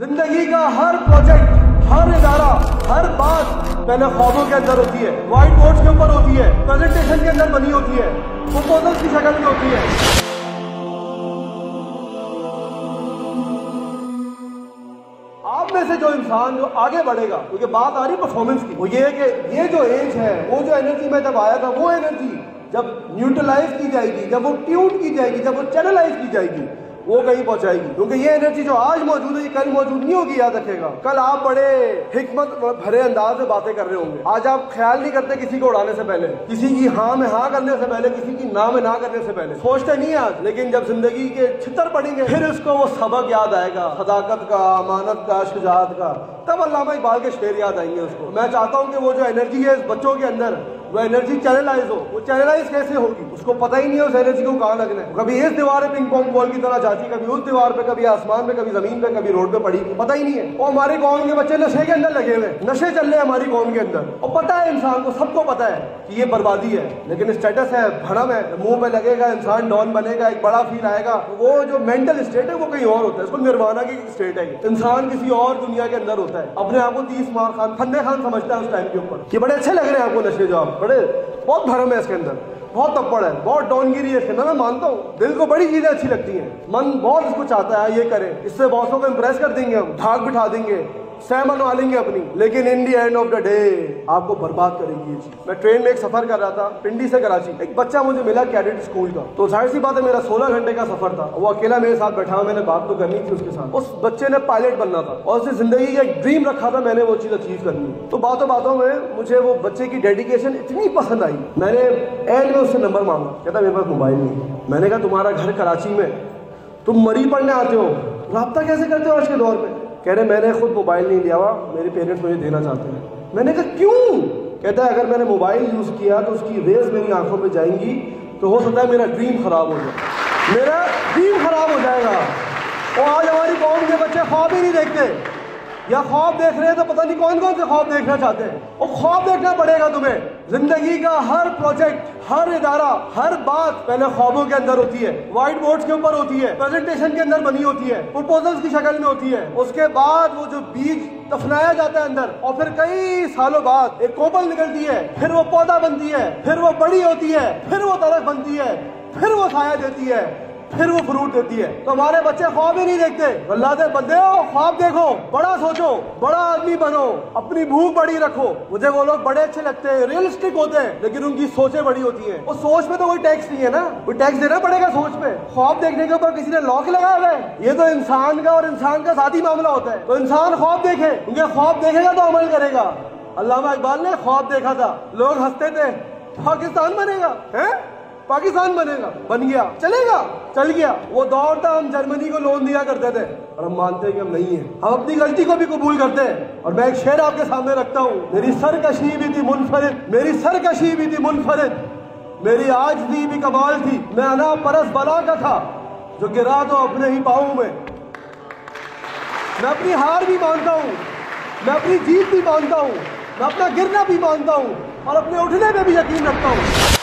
जिंदगी का हर प्रोजेक्ट, हर इदारा, हर बात पहले ख्वाबों के अंदर होती है, व्हाइट बोर्ड के ऊपर होती है, प्रेजेंटेशन के अंदर बनी होती है, प्रपोजल की शक्ल में होती है। आप में से जो इंसान जो आगे बढ़ेगा, क्योंकि बात आ रही परफॉर्मेंस की, वो ये है कि ये जो एज है, वो जो एनर्जी में जब आया था, वो एनर्जी जब न्यूट्रलाइज की जाएगी, जब वो ट्यून की जाएगी, जब वो चैनलाइज की जाएगी, वो कहीं पहुंचाएगी। क्योंकि ये एनर्जी जो आज मौजूद है, ये कल मौजूद नहीं होगी। याद रखेगा, कल आप बड़े हिकमत भरे अंदाज में बातें कर रहे होंगे, आज आप ख्याल नहीं करते किसी को उड़ाने से पहले, किसी की हाँ में हाँ करने से पहले, किसी की ना में ना करने से पहले सोचते नहीं आज। लेकिन जब जिंदगी के छितर पड़ेंगे, फिर उसको वो सबक याद आएगा, सदाकत का, अमानत का, शुजाअत का, तब अल्लामा इकबाल के शेर याद आएंगे उसको। मैं चाहता हूँ कि वो जो एनर्जी है इस बच्चों के अंदर, वो एनर्जी चैनलाइज हो। वो चैनलाइज कैसे होगी, उसको पता ही नहीं है उस एनर्जी को कहाँ लगना है। कभी इस दीवार पे पिंग पोंग बॉल की तरह जाती, कभी उस दीवार पे, कभी आसमान पे, कभी जमीन पे, कभी रोड पे पड़ी, पता ही नहीं है। और हमारे कौम के बच्चे नशे के अंदर लगे हुए, नशे चल रहे हैं हमारी कौम के अंदर। और पता है इंसान को, सबको पता है कि ये बर्बादी है, लेकिन स्टेटस है, भड़म है, मुंह पे लगेगा, इंसान डॉन बनेगा, एक बड़ा फील आएगा। वो जो मेंटल स्टेट है वो कहीं और होता है, उसको निर्वाणा की स्टेट है। इंसान किसी और दुनिया के अंदर होता है, अपने आप को 30 मार खान फंदे खान समझता है उस टाइम के ऊपर। ये बड़े अच्छे लग रहे हैं आपको नशे, जो बड़े बहुत भरम है इसके अंदर, बहुत तप्पड़ है, बहुत डॉनगिरी है इसके अंदर। मैं मानता हूँ दिल को बड़ी चीजें अच्छी लगती हैं, मन बहुत कुछ चाहता है, ये करें, इससे बॉसों को इम्प्रेस कर देंगे, हम ढाक बिठा देंगे, सहमन वालेंगे अपनी। लेकिन in the end of the day आपको बर्बाद करेगी ये चीज। मैं ट्रेन में एक सफर कर रहा था पिंडी से कराची, एक बच्चा मुझे मिला कैडेट स्कूल का। तो जाहिर सी बात है, मेरा 16 घंटे का सफर था, वो अकेला मेरे साथ बैठा, मैंने बात तो करनी थी उसके साथ। उस बच्चे ने पायलट बनना था और उसने जिंदगी का एक ड्रीम रखा था, मैंने वो चीज अचीव करनी। तो बातों में मुझे वो बच्चे की डेडिकेशन इतनी पसंद आई, मैंने एंड में उससे नंबर मांगा। कहता मेरे पास मोबाइल नहीं। मैंने कहा तुम्हारा घर कराची में, तुम मरी पढ़ने आते हो, रब्ता कैसे करते हो आज के दौर में? कह रहे मैंने खुद मोबाइल नहीं लिया हुआ, मेरे पेरेंट्स मुझे देना चाहते हैं। मैंने कहा क्यों? कहता है अगर मैंने मोबाइल यूज़ किया तो उसकी रेज मेरी आंखों पे जाएंगी, तो हो सकता है मेरा ड्रीम ख़राब हो जाए, मेरा ड्रीम ख़राब हो जाएगा। और आज हमारी कौम के बच्चे ख्वाब ही नहीं देखते, या ख्वाब देख रहे हैं तो पता नहीं कौन कौन से ख्वाब देखना चाहते हैं। और ख्वाब देखना पड़ेगा तुम्हें। जिंदगी का हर प्रोजेक्ट, हर इदारा, हर बात पहले ख्वाबों के अंदर होती है, व्हाइट बोर्ड के ऊपर होती है, प्रेजेंटेशन के अंदर बनी होती है, प्रपोजल्स की शक्ल में होती है। उसके बाद वो जो बीज दफनाया जाता है अंदर, और फिर कई सालों बाद एक कोपल निकलती है, फिर वो पौधा बनती है, फिर वो बड़ी होती है, फिर वो दरख्त बनती है, फिर वो साया देती है, फिर वो फ्रूट देती है। तो हमारे बच्चे ख्वाब ही नहीं देखते। अल्लाह के बंदे हो, ख्वाब देखो, बड़ा सोचो, बड़ा आदमी बनो, अपनी भूख बड़ी रखो। मुझे वो लोग बड़े अच्छे लगते हैं, रियलिस्टिक होते हैं, लेकिन उनकी सोचें बड़ी होती हैं। और सोच पे तो कोई टैक्स नहीं है ना, कोई टैक्स देना पड़ेगा सोच पे। ख्वाब देखने के ऊपर किसी ने लॉक लगाया हुआ है, ये तो इंसान का और इंसान का साथ ही मामला होता है। तो इंसान ख्वाब देखे, उनके ख्वाब देखेगा तो अमल करेगा। अल्लामा इकबाल ने ख्वाब देखा था, लोग हंसते थे, पाकिस्तान बनेगा, है पाकिस्तान बनेगा, बन गया, चलेगा, चल गया। वो दौर था हम जर्मनी को लोन दिया करते थे, और हम मानते हैं कि हम नहीं है, हम अपनी गलती को भी कबूल करते हैं। और मैं एक शेर आपके सामने रखता हूँ, मेरी सरकशी भी थी मुनफरद, मेरी सरकशी भी थी मुनफरद, मेरी आजज़ी भी कमाल थी, मैं अना परस बला का था, जो गिरा तो अपने ही पाँव में। मैं अपनी हार भी मानता हूँ, मैं अपनी जीत भी मानता हूँ, मैं अपना गिरना भी मानता हूँ, और अपने उठने पर भी यकीन रखता हूँ।